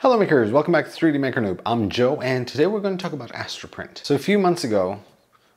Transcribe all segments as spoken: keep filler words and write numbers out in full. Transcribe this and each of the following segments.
Hello makers, welcome back to three D Maker Noob. I'm Joe and today we're going to talk about AstroPrint. So a few months ago,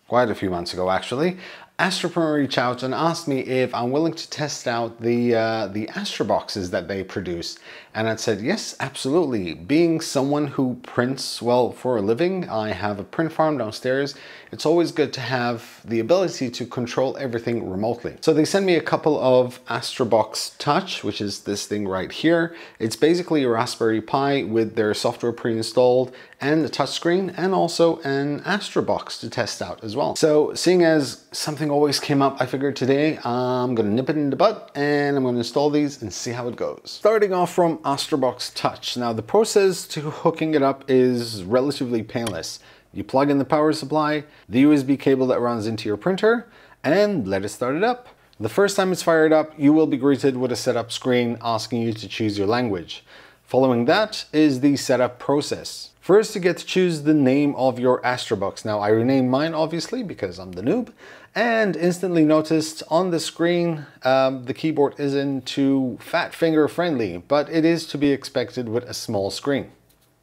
quite a few months ago actually, AstroPrint reached out and asked me if I'm willing to test out the, uh, the Astroboxes that they produce. And I said, yes, absolutely. Being someone who prints, well, for a living, I have a print farm downstairs. It's always good to have the ability to control everything remotely. So they sent me a couple of Astrobox Touch, which is this thing right here. It's basically a Raspberry Pi with their software pre-installed and a touchscreen, and also an Astrobox to test out as well. So seeing as something always came up, I figured today I'm gonna nip it in the butt and I'm gonna install these and see how it goes. Starting off from Astrobox Touch. Now the process to hooking it up is relatively painless. You plug in the power supply, the U S B cable that runs into your printer, and let it start it up. The first time it's fired up, you will be greeted with a setup screen asking you to choose your language. Following that is the setup process. First, you get to choose the name of your Astrobox. Now I renamed mine obviously because I'm the noob, and instantly noticed on the screen um, the keyboard isn't too fat finger friendly, but it is to be expected with a small screen.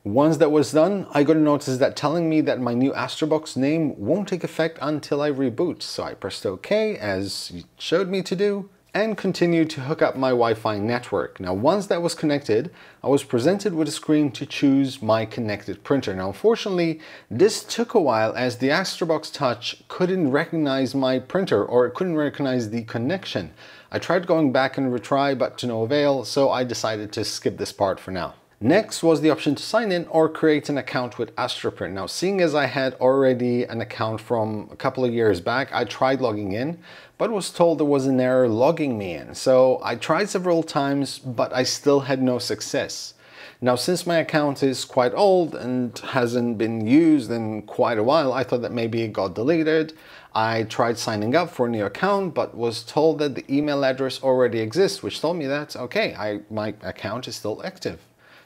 Once that was done, I got a notice that telling me that my new Astrobox name won't take effect until I reboot. So I pressed OK as it showed me to do, and continued to hook up my Wi-Fi network. Now once that was connected, I was presented with a screen to choose my connected printer. Now unfortunately, this took a while as the Astrobox Touch couldn't recognize my printer, or it couldn't recognize the connection. I tried going back and retry, but to no avail, so I decided to skip this part for now. Next was the option to sign in or create an account with AstroPrint. Now, seeing as I had already an account from a couple of years back, I tried logging in, but was told there was an error logging me in. So I tried several times, but I still had no success. Now, since my account is quite old and hasn't been used in quite a while, I thought that maybe it got deleted. I tried signing up for a new account, but was told that the email address already exists, which told me that, okay, I, my account is still active.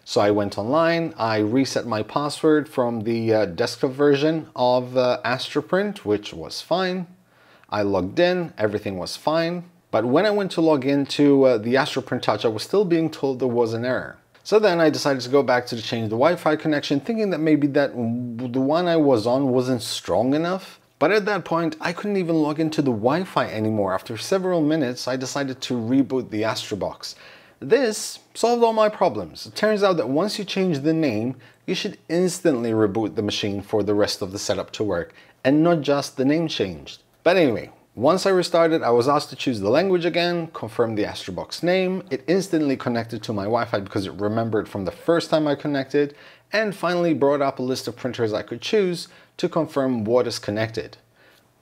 So I went online, I reset my password from the uh, desktop version of uh, AstroPrint, which was fine. I logged in, everything was fine. But when I went to log into uh, the AstroPrint Touch, I was still being told there was an error. So then I decided to go back to change the Wi-Fi connection, thinking that maybe that the one I was on wasn't strong enough. But at that point, I couldn't even log into the Wi-Fi anymore. After several minutes, I decided to reboot the Astrobox. This solved all my problems. It turns out that once you change the name, you should instantly reboot the machine for the rest of the setup to work, and not just the name changed. But anyway, once I restarted, I was asked to choose the language again, confirm the Astrobox name, it instantly connected to my Wi-Fi because it remembered from the first time I connected, and finally brought up a list of printers I could choose to confirm what is connected.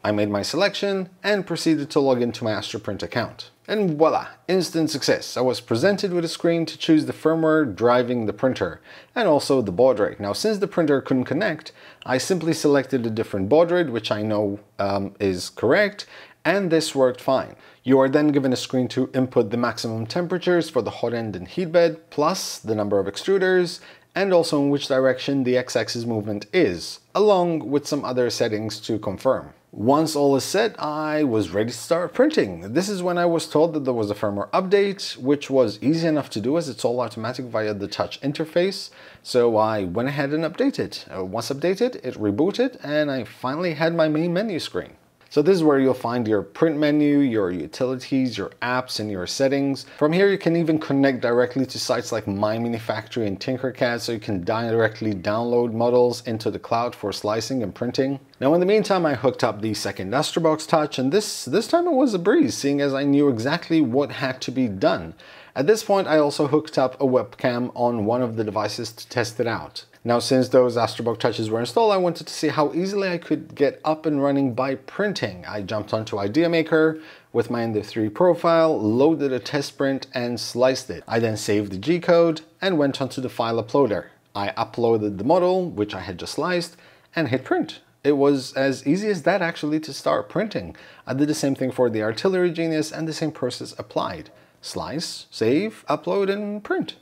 I made my selection and proceeded to log into my AstroPrint account. And voila, instant success. I was presented with a screen to choose the firmware driving the printer, and also the baud rate. Now, since the printer couldn't connect, I simply selected a different baud rate, which I know um, is correct, and this worked fine. You are then given a screen to input the maximum temperatures for the hot end and heat bed, plus the number of extruders, and also in which direction the x-axis movement is, along with some other settings to confirm. Once all is set, I was ready to start printing. This is when I was told that there was a firmware update, which was easy enough to do as it's all automatic via the touch interface. So I went ahead and updated. Uh, once updated, it rebooted and I finally had my main menu screen. So this is where you'll find your print menu, your utilities, your apps, and your settings. From here, you can even connect directly to sites like MyMiniFactory and Tinkercad, so you can directly download models into the cloud for slicing and printing. Now, in the meantime, I hooked up the second Astrobox Touch, and this, this time it was a breeze, seeing as I knew exactly what had to be done. At this point, I also hooked up a webcam on one of the devices to test it out. Now, since those Astrobox Touches were installed, I wanted to see how easily I could get up and running by printing. I jumped onto IdeaMaker with my Ender three profile, loaded a test print and sliced it. I then saved the G-code and went onto the file uploader. I uploaded the model, which I had just sliced, and hit print. It was as easy as that actually to start printing. I did the same thing for the Artillery Genius and the same process applied. Slice, save, upload and print.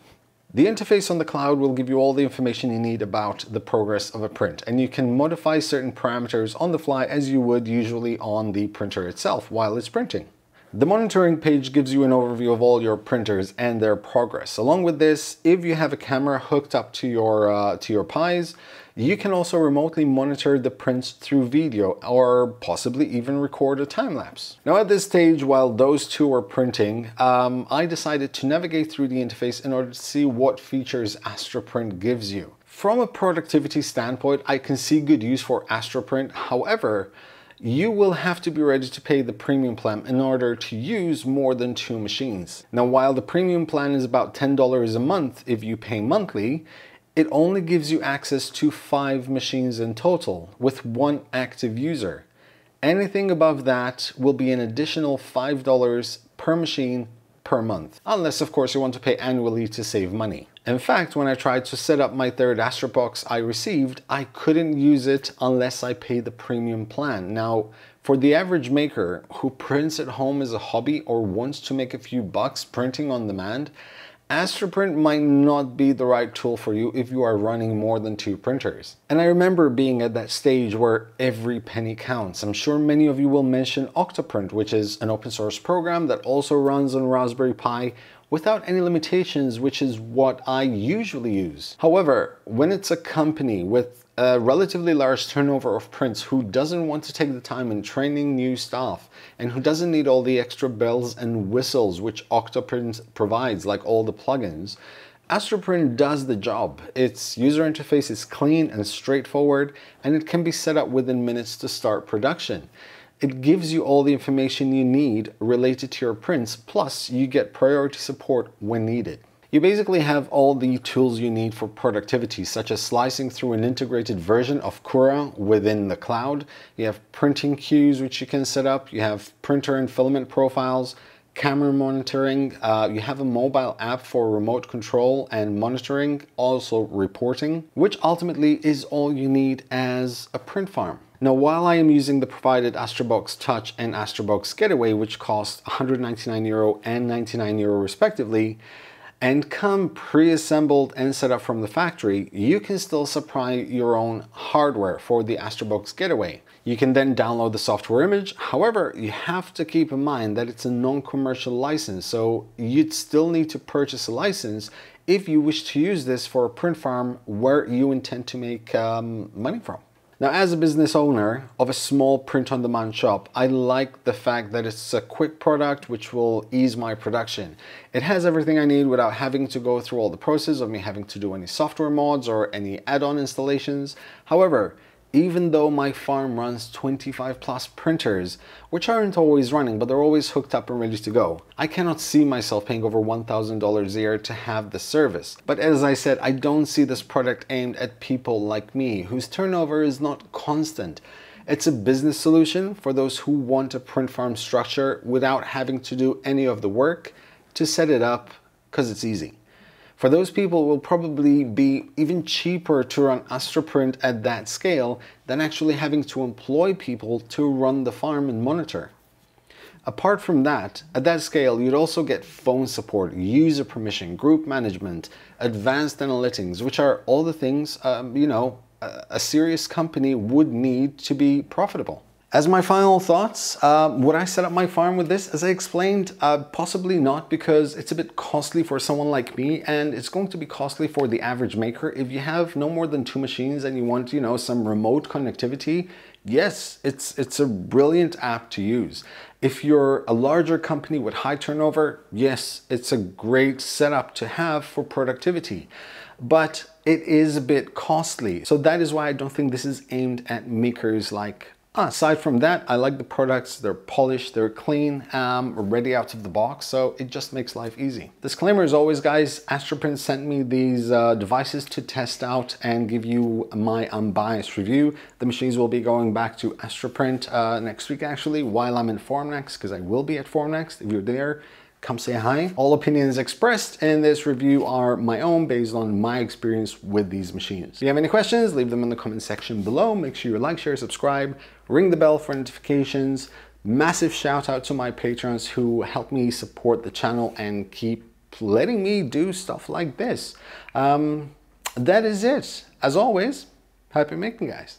The interface on the cloud will give you all the information you need about the progress of a print, and you can modify certain parameters on the fly as you would usually on the printer itself while it's printing. The monitoring page gives you an overview of all your printers and their progress. Along with this, if you have a camera hooked up to your, uh, to your Pi's, you can also remotely monitor the prints through video or possibly even record a time lapse. Now at this stage, while those two are printing, um, I decided to navigate through the interface in order to see what features AstroPrint gives you. From a productivity standpoint, I can see good use for AstroPrint. However, you will have to be ready to pay the premium plan in order to use more than two machines. Now, while the premium plan is about ten dollars a month if you pay monthly, it only gives you access to five machines in total with one active user. Anything above that will be an additional five dollars per machine per month, unless of course you want to pay annually to save money. In fact, when I tried to set up my third Astrobox I received, I couldn't use it unless I paid the premium plan. Now, for the average maker who prints at home as a hobby or wants to make a few bucks printing on demand, AstroPrint might not be the right tool for you if you are running more than two printers. And I remember being at that stage where every penny counts. I'm sure many of you will mention OctoPrint, which is an open source program that also runs on Raspberry Pi without any limitations, which is what I usually use. However, when it's a company with a relatively large turnover of prints who doesn't want to take the time in training new staff and who doesn't need all the extra bells and whistles which OctoPrint provides, like all the plugins, AstroPrint does the job. Its user interface is clean and straightforward, and it can be set up within minutes to start production. It gives you all the information you need related to your prints, plus you get priority support when needed. You basically have all the tools you need for productivity, such as slicing through an integrated version of Cura within the cloud. You have printing queues, which you can set up. You have printer and filament profiles, camera monitoring. Uh, you have a mobile app for remote control and monitoring, also reporting, which ultimately is all you need as a print farm. Now, while I am using the provided Astrobox Touch and Astrobox Getaway, which cost one hundred ninety-nine euro and ninety-nine euro respectively, and come pre-assembled and set up from the factory, you can still supply your own hardware for the Astrobox Getaway. You can then download the software image. However, you have to keep in mind that it's a non-commercial license, so you'd still need to purchase a license if you wish to use this for a print farm where you intend to make um, money from. Now, as a business owner of a small print-on-demand shop, I like the fact that it's a quick product which will ease my production. It has everything I need without having to go through all the process of me having to do any software mods or any add-on installations. However, even though my farm runs twenty-five plus printers, which aren't always running, but they're always hooked up and ready to go, I cannot see myself paying over one thousand dollars a year to have the service. But as I said, I don't see this product aimed at people like me, whose turnover is not constant. It's a business solution for those who want a print farm structure without having to do any of the work to set it up, because it's easy. For those people, it will probably be even cheaper to run AstroPrint at that scale than actually having to employ people to run the farm and monitor. Apart from that, at that scale, you'd also get phone support, user permission, group management, advanced analytics, which are all the things um, you know, a serious company would need to be profitable. As my final thoughts, uh, would I set up my farm with this? As I explained, uh, possibly not, because it's a bit costly for someone like me, and it's going to be costly for the average maker. If you have no more than two machines and you want, you know, some remote connectivity, yes, it's, it's a brilliant app to use. If you're a larger company with high turnover, yes, it's a great setup to have for productivity. But it is a bit costly. So that is why I don't think this is aimed at makers like aside from that, I like the products. They're polished, they're clean, um, ready out of the box, so it just makes life easy. Disclaimer as always, guys, AstroPrint sent me these uh, devices to test out and give you my unbiased review. The machines will be going back to AstroPrint uh, next week, actually, while I'm in Formnext, because I will be at Formnext. If you're there, come say hi. All opinions expressed in this review are my own based on my experience with these machines. If you have any questions, leave them in the comment section below. Make sure you like, share, subscribe, ring the bell for notifications. Massive shout out to my patrons who help me support the channel and keep letting me do stuff like this. Um, that is it. As always, happy making, guys.